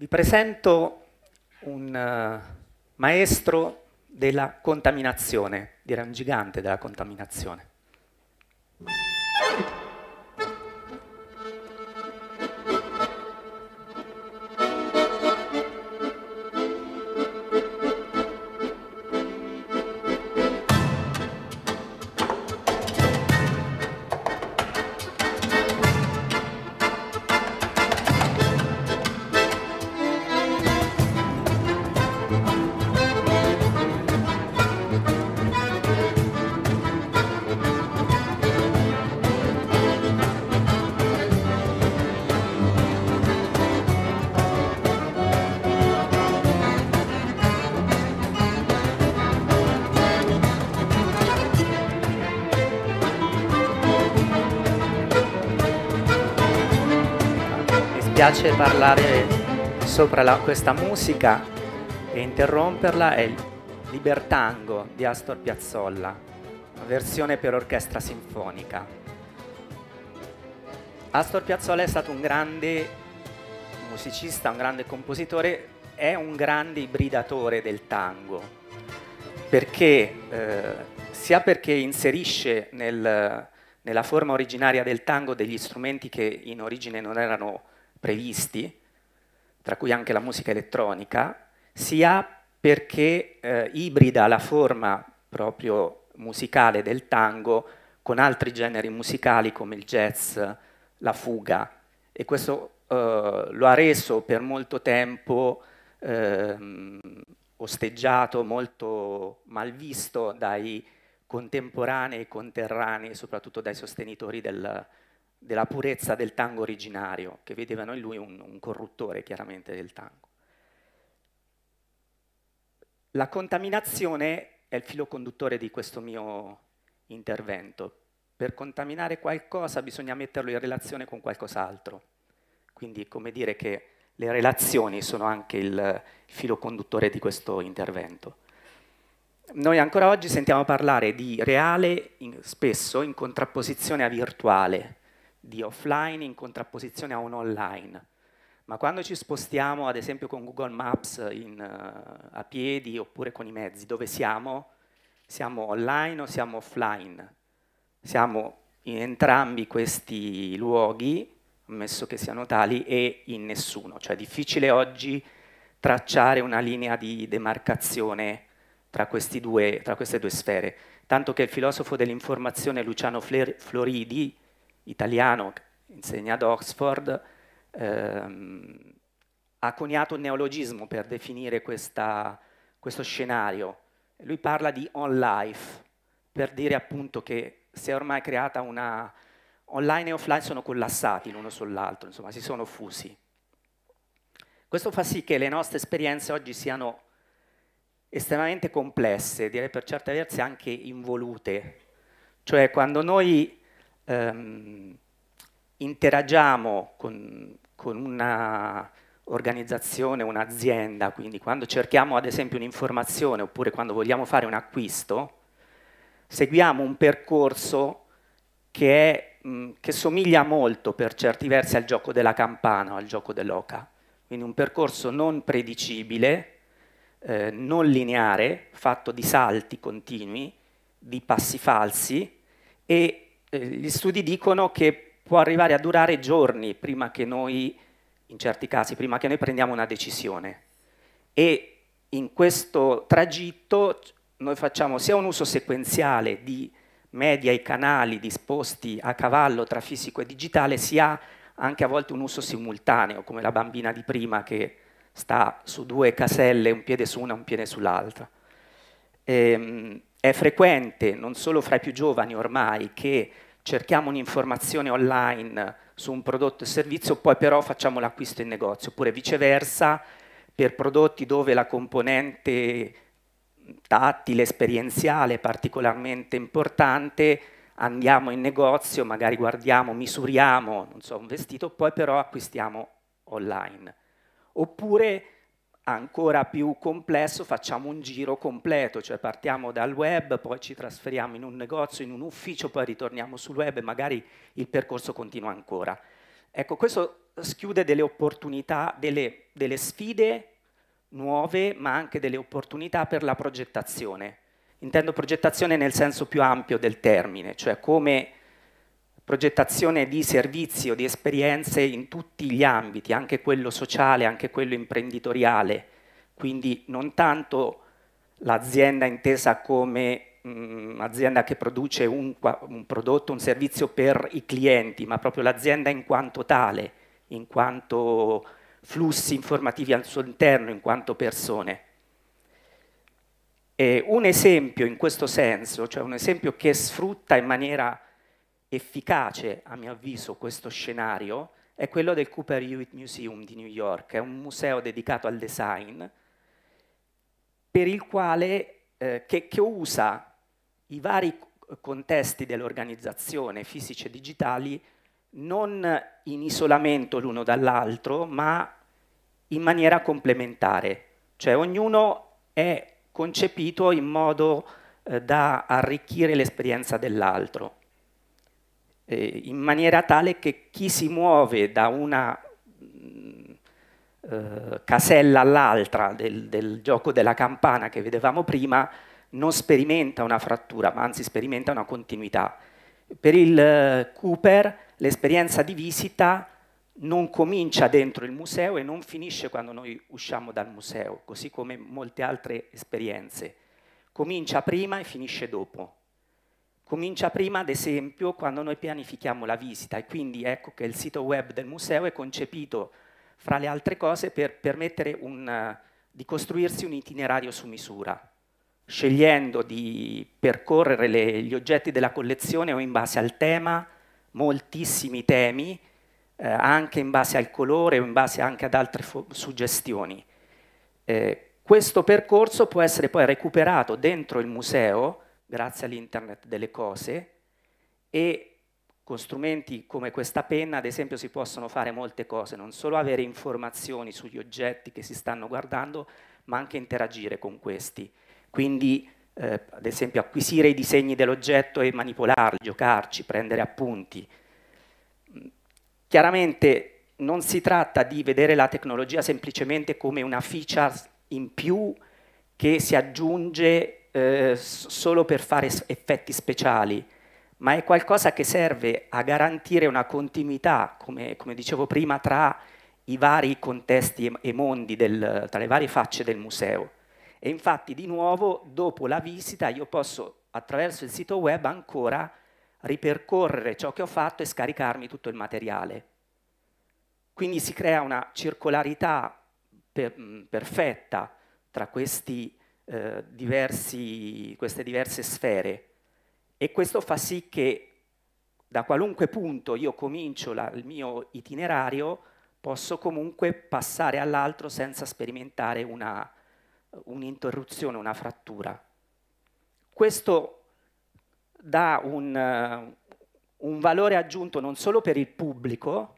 Vi presento un maestro della contaminazione, direi un gigante della contaminazione. Mi piace parlare sopra questa musica e interromperla. È il Libertango di Astor Piazzolla, una versione per orchestra sinfonica. Astor Piazzolla è stato un grande musicista, un grande compositore, è un grande ibridatore del tango, perché sia perché inserisce nella forma originaria del tango degli strumenti che in origine non erano previsti, tra cui anche la musica elettronica, sia perché ibrida la forma proprio musicale del tango con altri generi musicali come il jazz, la fuga, e questo lo ha reso per molto tempo osteggiato, molto malvisto dai contemporanei e conterranei, soprattutto dai sostenitori della purezza del tango originario, che vedevano in lui un corruttore chiaramente del tango. La contaminazione è il filo conduttore di questo mio intervento. Per contaminare qualcosa bisogna metterlo in relazione con qualcos'altro. Quindi è come dire che le relazioni sono anche il filo conduttore di questo intervento. Noi ancora oggi sentiamo parlare di reale spesso in contrapposizione a virtuale, di offline in contrapposizione a un online, ma quando ci spostiamo ad esempio con Google Maps a piedi oppure con i mezzi, dove siamo? Siamo online o siamo offline? Siamo in entrambi questi luoghi, ammesso che siano tali, e in nessuno, cioè è difficile oggi tracciare una linea di demarcazione tra queste due sfere, tanto che il filosofo dell'informazione Luciano Floridi, italiano, insegna ad Oxford, ha coniato un neologismo per definire questo scenario. Lui parla di on-life, per dire appunto che si è ormai creata una... online e offline sono collassati l'uno sull'altro, insomma, si sono fusi. Questo fa sì che le nostre esperienze oggi siano estremamente complesse, direi per certi versi anche involute. Cioè, quando noi interagiamo con un'organizzazione, un'azienda, quindi quando cerchiamo ad esempio un'informazione oppure quando vogliamo fare un acquisto, seguiamo un percorso che somiglia molto per certi versi al gioco della campana o al gioco dell'oca, quindi un percorso non predicibile, non lineare, fatto di salti continui, di passi falsi, e gli studi dicono che può arrivare a durare giorni prima che noi, in certi casi, prima che noi prendiamo una decisione. E in questo tragitto noi facciamo sia un uso sequenziale di media e canali disposti a cavallo tra fisico e digitale, sia anche a volte un uso simultaneo, come la bambina di prima che sta su due caselle, un piede su una, un piede sull'altra. È frequente, non solo fra i più giovani ormai, che cerchiamo un'informazione online su un prodotto e servizio, poi però facciamo l'acquisto in negozio, oppure viceversa per prodotti dove la componente tattile, esperienziale è particolarmente importante, andiamo in negozio, magari guardiamo, misuriamo, non so, un vestito, poi però acquistiamo online. Oppure, ancora più complesso, facciamo un giro completo, cioè partiamo dal web, poi ci trasferiamo in un negozio, in un ufficio, poi ritorniamo sul web e magari il percorso continua ancora. Ecco, questo schiude delle opportunità, delle sfide nuove, ma anche delle opportunità per la progettazione. Intendo progettazione nel senso più ampio del termine, cioè come progettazione di servizi o di esperienze in tutti gli ambiti, anche quello sociale, anche quello imprenditoriale, quindi non tanto l'azienda intesa come azienda che produce un prodotto, un servizio per i clienti, ma proprio l'azienda in quanto tale, in quanto flussi informativi al suo interno, in quanto persone. E un esempio in questo senso, cioè un esempio che sfrutta in maniera efficace, a mio avviso, questo scenario, è quello del Cooper Hewitt Museum di New York. È un museo dedicato al design, per il quale, che usa i vari contesti dell'organizzazione, fisici e digitali, non in isolamento l'uno dall'altro, ma in maniera complementare. Cioè ognuno è concepito in modo da arricchire l'esperienza dell'altro, in maniera tale che chi si muove da una casella all'altra del gioco della campana che vedevamo prima non sperimenta una frattura, ma anzi sperimenta una continuità. Per il Cooper l'esperienza di visita non comincia dentro il museo e non finisce quando noi usciamo dal museo, così come molte altre esperienze. Comincia prima e finisce dopo. Comincia prima, ad esempio, quando noi pianifichiamo la visita, e quindi ecco che il sito web del museo è concepito, fra le altre cose, per permettere di costruirsi un itinerario su misura, scegliendo di percorrere gli oggetti della collezione o in base al tema, moltissimi temi, anche in base al colore o in base anche ad altre suggestioni. Questo percorso può essere poi recuperato dentro il museo, grazie all'internet delle cose, e con strumenti come questa penna, ad esempio, si possono fare molte cose, non solo avere informazioni sugli oggetti che si stanno guardando, ma anche interagire con questi. Quindi, ad esempio, acquisire i disegni dell'oggetto e manipolarli, giocarci, prendere appunti. Chiaramente non si tratta di vedere la tecnologia semplicemente come una feature in più che si aggiunge solo per fare effetti speciali, ma è qualcosa che serve a garantire una continuità, come dicevo prima, tra i vari contesti e mondi, tra le varie facce del museo. E infatti, di nuovo, dopo la visita io posso, attraverso il sito web, ancora ripercorrere ciò che ho fatto e scaricarmi tutto il materiale. Quindi si crea una circolarità perfetta tra queste diverse sfere, e questo fa sì che da qualunque punto io comincio il mio itinerario posso comunque passare all'altro senza sperimentare un'interruzione, una frattura. Questo dà un valore aggiunto non solo per il pubblico,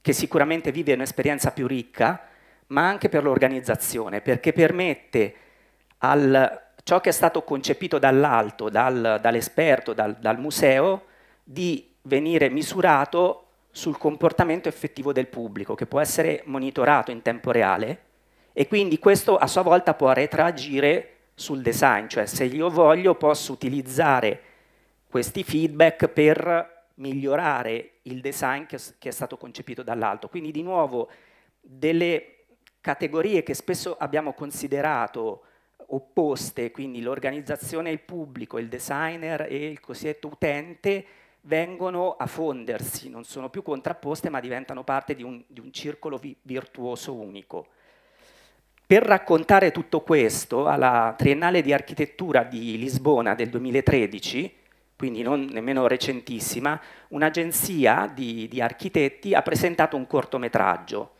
che sicuramente vive un'esperienza più ricca, ma anche per l'organizzazione, perché permette ciò che è stato concepito dall'alto, dall'esperto, dal museo, di venire misurato sul comportamento effettivo del pubblico, che può essere monitorato in tempo reale, e quindi questo a sua volta può retroagire sul design, cioè se io voglio posso utilizzare questi feedback per migliorare il design che è stato concepito dall'alto. Quindi di nuovo delle categorie che spesso abbiamo considerato opposte, quindi l'organizzazione e il pubblico, il designer e il cosiddetto utente, vengono a fondersi, non sono più contrapposte ma diventano parte di un circolo virtuoso unico. Per raccontare tutto questo, alla Triennale di Architettura di Lisbona del 2013, quindi non nemmeno recentissima, un'agenzia di architetti ha presentato un cortometraggio,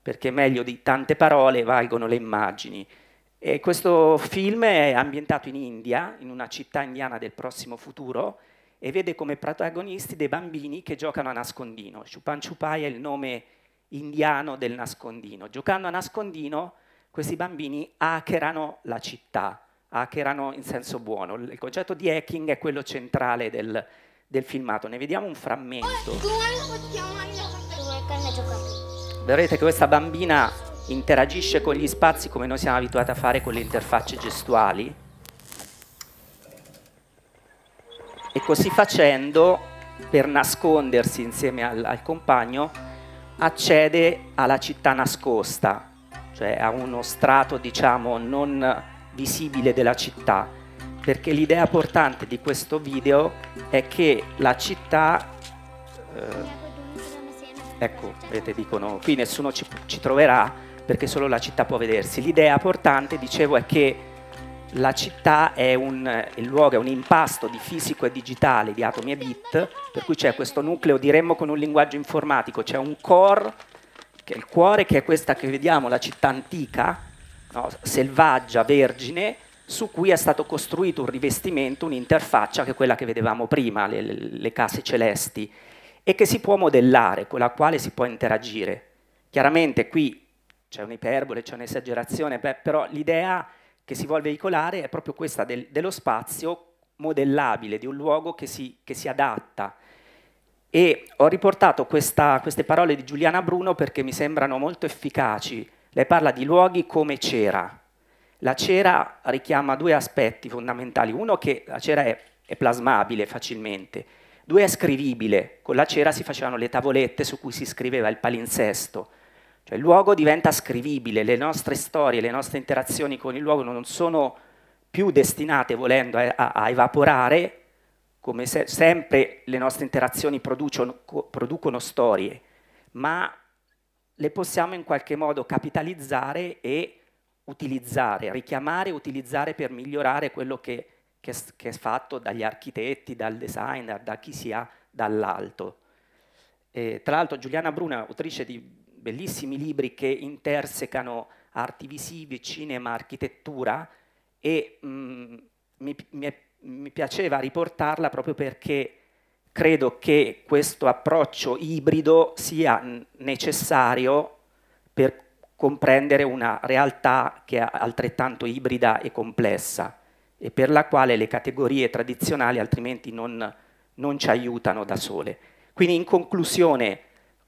perché meglio di tante parole valgono le immagini. E questo film è ambientato in India, in una città indiana del prossimo futuro, e vede come protagonisti dei bambini che giocano a nascondino. Chupan Chupai è il nome indiano del nascondino. Giocando a nascondino, questi bambini hackerano la città, hackerano in senso buono. Il concetto di hacking è quello centrale del filmato. Ne vediamo un frammento. calma e giocare. Vedrete che questa bambina interagisce con gli spazi come noi siamo abituati a fare con le interfacce gestuali, e così facendo, per nascondersi insieme al compagno, accede alla città nascosta, cioè a uno strato, diciamo, non visibile della città, perché l'idea portante di questo video è che la città, ecco, vedete, dicono, qui nessuno ci troverà perché solo la città può vedersi. L'idea portante, dicevo, è che la città è il luogo, è un impasto di fisico e digitale, di atomi e bit, per cui c'è questo nucleo, diremmo con un linguaggio informatico, c'è un core, che è il cuore, che è questa che vediamo, la città antica, no, selvaggia, vergine, su cui è stato costruito un rivestimento, un'interfaccia che è quella che vedevamo prima, le case celesti, e che si può modellare, con la quale si può interagire. Chiaramente qui c'è un'iperbole, c'è un'esagerazione, però l'idea che si vuole veicolare è proprio questa dello spazio modellabile, di un luogo che si adatta. E ho riportato queste parole di Giuliana Bruno perché mi sembrano molto efficaci. Lei parla di luoghi come cera. La cera richiama due aspetti fondamentali. Uno, che la cera è plasmabile facilmente. Due, è scrivibile. Con la cera si facevano le tavolette su cui si scriveva il palinsesto. Cioè, il luogo diventa scrivibile, le nostre storie, le nostre interazioni con il luogo non sono più destinate, volendo, a evaporare, come sempre le nostre interazioni producono storie, ma le possiamo in qualche modo capitalizzare e utilizzare, richiamare e utilizzare per migliorare quello che è fatto dagli architetti, dal designer, da chi sia dall'alto. Tra l'altro Giuliana Bruno è autrice di bellissimi libri che intersecano arti visive, cinema, architettura, e mi piaceva riportarla proprio perché credo che questo approccio ibrido sia necessario per comprendere una realtà che è altrettanto ibrida e complessa, e per la quale le categorie tradizionali altrimenti non ci aiutano da sole. Quindi, in conclusione,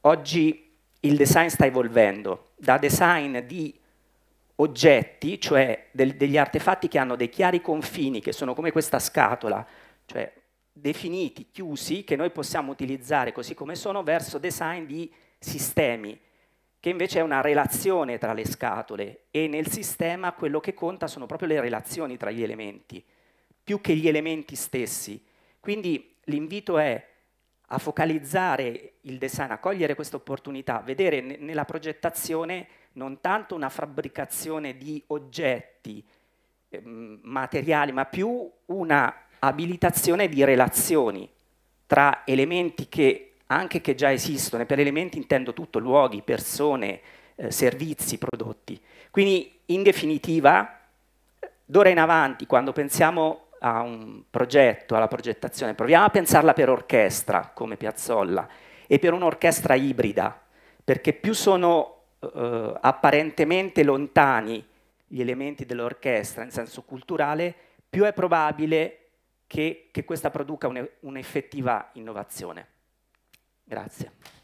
oggi il design sta evolvendo, da design di oggetti, cioè degli artefatti che hanno dei chiari confini, che sono come questa scatola, cioè definiti, chiusi, che noi possiamo utilizzare così come sono, verso design di sistemi, che invece è una relazione tra le scatole, e nel sistema quello che conta sono proprio le relazioni tra gli elementi, più che gli elementi stessi. Quindi l'invito è a focalizzare il design, a cogliere questa opportunità, vedere nella progettazione non tanto una fabbricazione di oggetti materiali, ma più una abilitazione di relazioni tra elementi che già esistono, e per elementi intendo tutto, luoghi, persone, servizi, prodotti. Quindi, in definitiva, d'ora in avanti, quando pensiamo a un progetto, alla progettazione, proviamo a pensarla per orchestra, come Piazzolla, e per un'orchestra ibrida, perché più sono apparentemente lontani gli elementi dell'orchestra, in senso culturale, più è probabile che questa produca un'effettiva innovazione. Grazie.